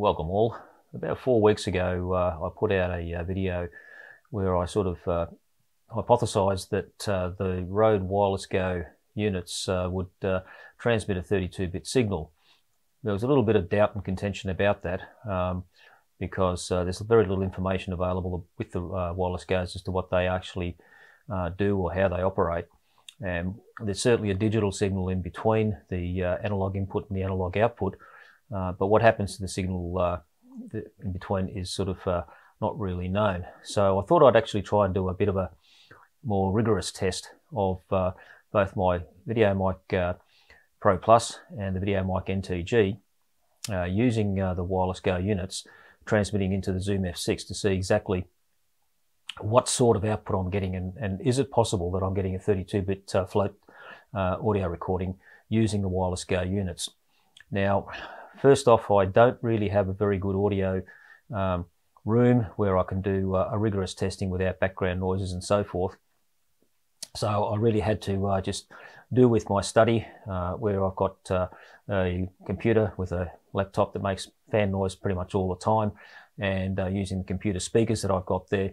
Welcome all. About 4 weeks ago I put out a video where I sort of hypothesized that the Rode Wireless GO units would transmit a 32-bit signal. There was a little bit of doubt and contention about that because there's very little information available with the Wireless GOs as to what they actually do or how they operate. And there's certainly a digital signal in between the analog input and the analog output, but what happens to the signal in between is sort of not really known. So I thought I'd actually try and do a bit of a more rigorous test of both my VideoMic Pro Plus and the VideoMic NTG using the Wireless GO units transmitting into the Zoom F6 to see exactly what sort of output I'm getting, and is it possible that I'm getting a 32-bit float audio recording using the Wireless GO units. Now, first off, I don't really have a very good audio room where I can do a rigorous testing without background noises and so forth. So I really had to just do with my study where I've got a computer with a laptop that makes fan noise pretty much all the time, and using the computer speakers that I've got there.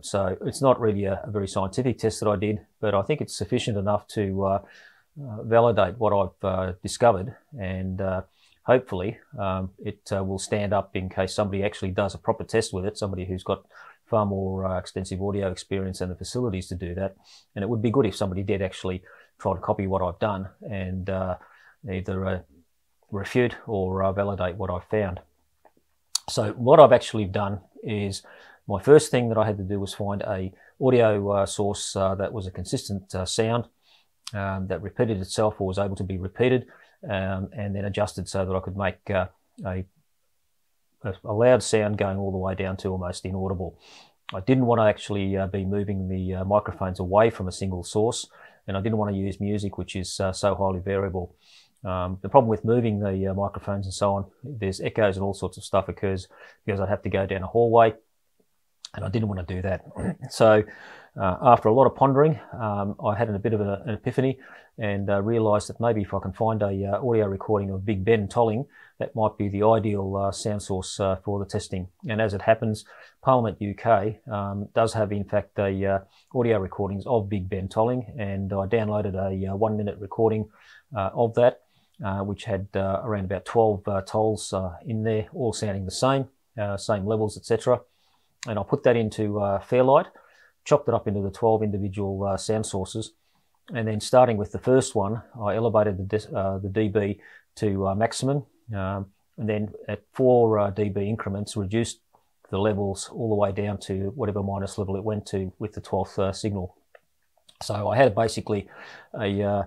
So it's not really a very scientific test that I did, but I think it's sufficient enough to validate what I've discovered, and hopefully it will stand up in case somebody actually does a proper test with it, somebody who's got far more extensive audio experience and the facilities to do that. And it would be good if somebody did actually try to copy what I've done and either refute or validate what I've found. So what I've actually done is, my first thing that I had to do was find a audio source that was a consistent sound that repeated itself or was able to be repeated, and then adjusted so that I could make a loud sound going all the way down to almost inaudible. I didn't want to actually be moving the microphones away from a single source, and I didn't want to use music, which is so highly variable. The problem with moving the microphones and so on, there's echoes and all sorts of stuff occurs because I'd have to go down a hallway, and I didn't want to do that. So after a lot of pondering, I had a bit of an epiphany and realised that maybe if I can find a audio recording of Big Ben tolling, that might be the ideal sound source for the testing. And as it happens, Parliament UK does have, in fact, a audio recordings of Big Ben tolling, and I downloaded a 1-minute recording of that, which had around about 12 tolls in there, all sounding the same, same levels, etc. And I put that into Fairlight, chopped it up into the 12 individual sound sources, and then starting with the first one, I elevated the dB to maximum, and then at 4 dB increments, reduced the levels all the way down to whatever minus level it went to with the 12th signal. So I had basically a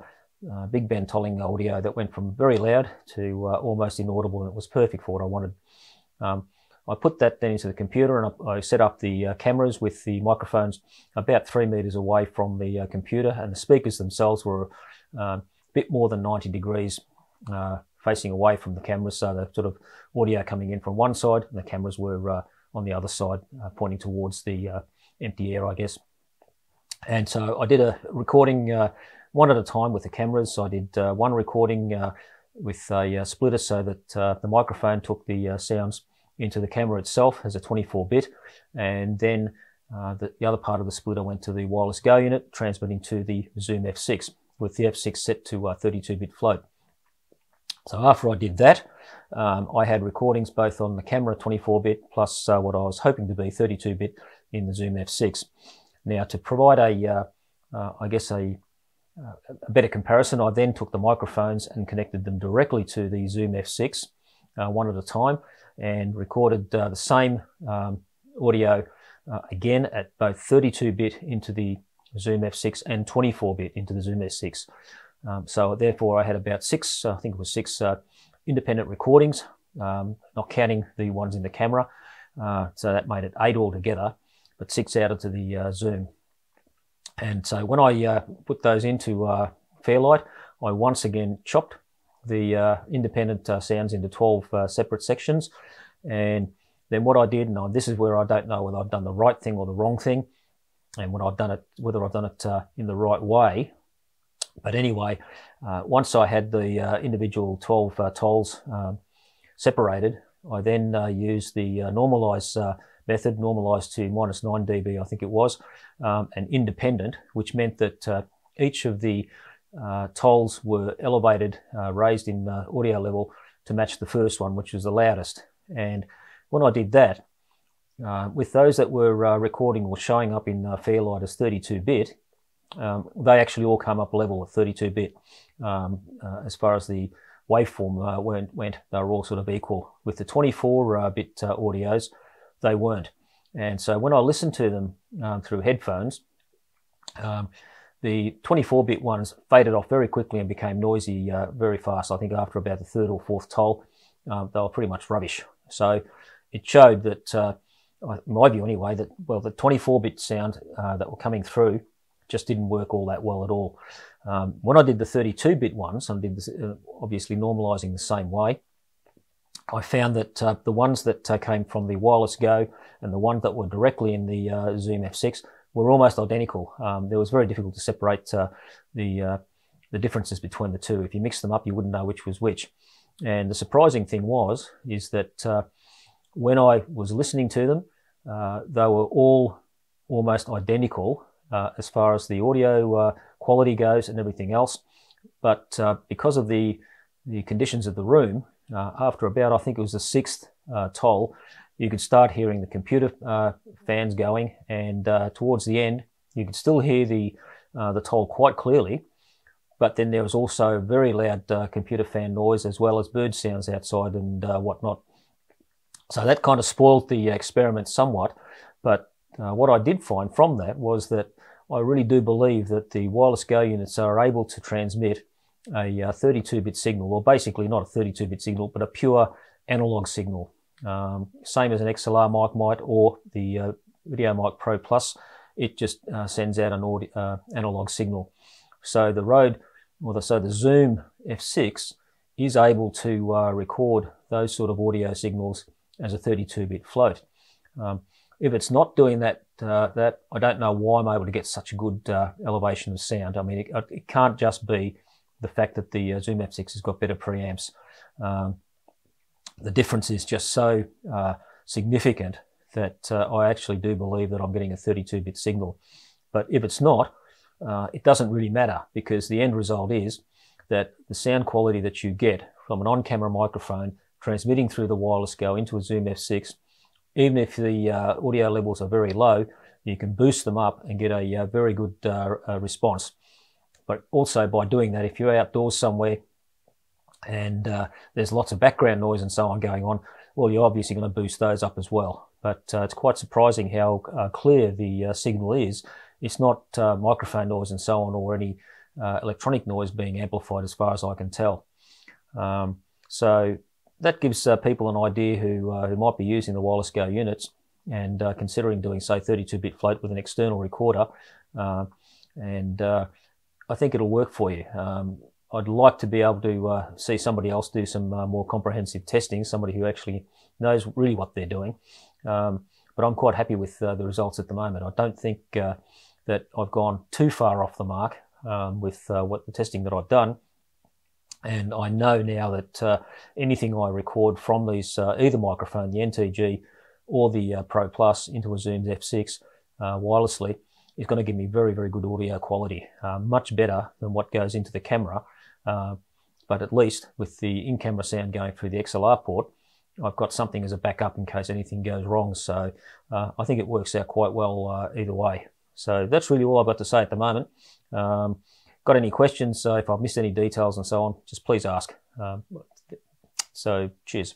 Big Ben tolling audio that went from very loud to almost inaudible, and it was perfect for what I wanted. I put that then into the computer, and I set up the cameras with the microphones about 3 meters away from the computer, and the speakers themselves were a bit more than 90 degrees facing away from the cameras, so the sort of audio coming in from one side and the cameras were on the other side, pointing towards the empty air, I guess. And so I did a recording one at a time with the cameras. So I did one recording with a splitter so that the microphone took the sounds into the camera itself as a 24-bit, and then the other part of the splitter went to the Wireless GO unit, transmitting to the Zoom F6, with the F6 set to 32-bit float. So after I did that, I had recordings both on the camera 24-bit plus what I was hoping to be 32-bit in the Zoom F6. Now, to provide I guess a better comparison, I then took the microphones and connected them directly to the Zoom F6, one at a time, and recorded the same audio again at both 32-bit into the Zoom F6 and 24-bit into the Zoom S6. So therefore I had about six independent recordings, not counting the ones in the camera. So that made it 8 altogether, but 6 out into the Zoom. And so when I put those into Fairlight, I once again chopped the independent sounds into 12 separate sections. And then what I did, and this is where I don't know whether I've done the right thing or the wrong thing, and when I've done it, whether I've done it in the right way. But anyway, once I had the individual 12 tolls separated, I then used the normalize method, normalized to -9 dB, I think it was, and independent, which meant that each of the tolls were elevated, raised in audio level to match the first one, which was the loudest. And when I did that, with those that were recording or showing up in Fairlight as 32-bit, they actually all come up level at 32-bit. As far as the waveform went, they were all sort of equal. With the 24-bit audios, they weren't. And so when I listened to them through headphones, the 24-bit ones faded off very quickly and became noisy very fast. I think after about the third or fourth toll, they were pretty much rubbish. So it showed that, in my view anyway, that, well, the 24-bit sound that were coming through just didn't work all that well at all. When I did the 32-bit ones, and did this, obviously normalizing the same way, I found that the ones that came from the Wireless GO and the ones that were directly in the Zoom F6 were almost identical. It was very difficult to separate the differences between the two. If you mixed them up, you wouldn't know which was which. And the surprising thing was, is that when I was listening to them, they were all almost identical as far as the audio quality goes and everything else. But because of the conditions of the room, after about, I think it was the sixth toll, you could start hearing the computer fans going, and towards the end, you could still hear the toll quite clearly. But then there was also very loud computer fan noise, as well as bird sounds outside and whatnot. So that kind of spoiled the experiment somewhat. But what I did find from that was that I really do believe that the Wireless GO units are able to transmit a 32-bit signal, or basically not a 32-bit signal, but a pure analog signal. Same as an XLR mic might, or the VideoMic Pro Plus, it just sends out an audio, analog signal. So the Rode, or so the Zoom F6 is able to record those sort of audio signals as a 32-bit float. If it's not doing that, I don't know why I'm able to get such a good elevation of sound. I mean, it can't just be the fact that the Zoom F6 has got better preamps. The difference is just so significant that I actually do believe that I'm getting a 32-bit signal. But if it's not, it doesn't really matter, because the end result is that the sound quality that you get from an on-camera microphone transmitting through the Wireless GO into a Zoom F6, even if the audio levels are very low, you can boost them up and get a very good response. But also by doing that, if you're outdoors somewhere and there's lots of background noise and so on going on, well, you're obviously going to boost those up as well. But it's quite surprising how clear the signal is. It's not microphone noise and so on, or any electronic noise being amplified, as far as I can tell. So that gives people an idea who might be using the Wireless GO units and considering doing, say, 32-bit float with an external recorder. I think it'll work for you. I'd like to be able to see somebody else do some more comprehensive testing, somebody who actually knows really what they're doing. But I'm quite happy with the results at the moment. I don't think that I've gone too far off the mark with what the testing that I've done. And I know now that anything I record from these, either microphone, the NTG or the Pro Plus, into a Zoom F6 wirelessly, is going to give me very, very good audio quality, much better than what goes into the camera. But at least with the in-camera sound going through the XLR port, I've got something as a backup in case anything goes wrong. So I think it works out quite well either way. So that's really all I've got to say at the moment. Got any questions, if I've missed any details and so on, just please ask. So cheers.